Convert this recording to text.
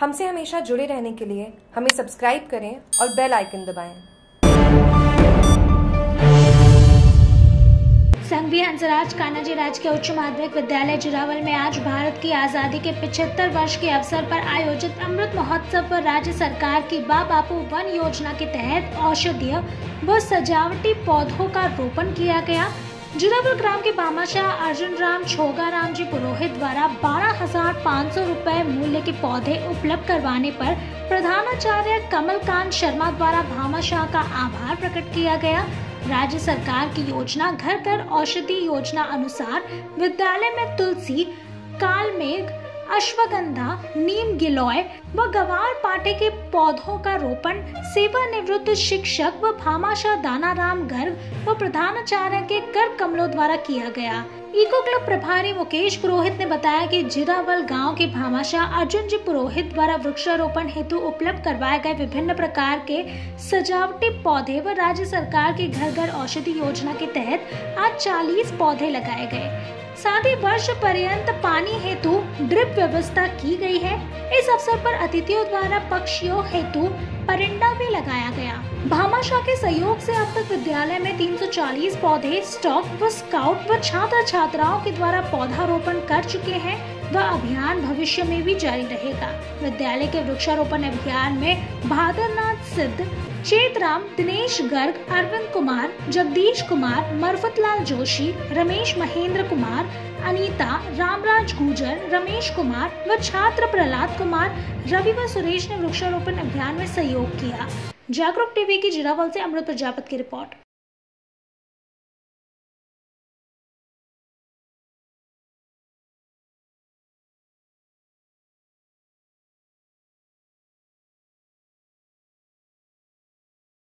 हमसे हमेशा जुड़े रहने के लिए हमें सब्सक्राइब करें और बेल आइकन दबाएं। संघवी हंसराज कानाजी राज के उच्च माध्यमिक विद्यालय जीरावल में आज भारत की आज़ादी के 75 वर्ष के अवसर पर आयोजित अमृत महोत्सव पर राज्य सरकार की बा बापू वन योजना के तहत औषधीय व सजावटी पौधों का रोपण किया गया। जीरावल ग्राम के बामाशाह अर्जुन राम छोगाराम जी पुरोहित द्वारा 12,500 रुपये मूल्य के पौधे उपलब्ध करवाने पर प्रधानाचार्य कमलकांत शर्मा द्वारा भामाशाह का आभार प्रकट किया गया। राज्य सरकार की योजना घर घर औषधि योजना अनुसार विद्यालय में तुलसी, कालमेघ, अश्वगंधा, नीम, गिलोय व गवारपाठे के पौधों का रोपण सेवानिवृत्त शिक्षक व भामाशाह दानाराम गर्ग व प्रधानाचार्य के कर कमलों द्वारा किया गया। इको क्लब प्रभारी मुकेश पुरोहित ने बताया कि जीरावल गांव के भामाशाह अर्जुन जी पुरोहित द्वारा वृक्षारोपण हेतु उपलब्ध करवाए गए विभिन्न प्रकार के सजावटी पौधे व राज्य सरकार की घर घर औषधि योजना के तहत आज 40 पौधे लगाए गए। साथ ही वर्ष पर्यंत पानी हेतु ड्रिप व्यवस्था की गई है। इस अवसर पर अतिथियों द्वारा पक्षियों हेतु परिंदा भी लगाया गया। भामाशाह के सहयोग से अब तक विद्यालय में 340 पौधे स्टॉक व स्काउट व छात्र छात्राओं के द्वारा पौधारोपण कर चुके हैं। वह अभियान भविष्य में भी जारी रहेगा। विद्यालय के वृक्षारोपण अभियान में भादरनाथ सिद्ध, चेत राम, दिनेश गर्ग, अरविंद कुमार, जगदीश कुमार, मरफतलाल जोशी, रमेश महेंद्र कुमार, अनिता, रामराज गुर्जर, रमेश कुमार व छात्र प्रह्लाद कुमार, रवि व सुरेश ने वृक्षारोपण अभियान में सहयोग किया। जागरूक टीवी की जीरावल से अमृत प्रजापत की रिपोर्ट।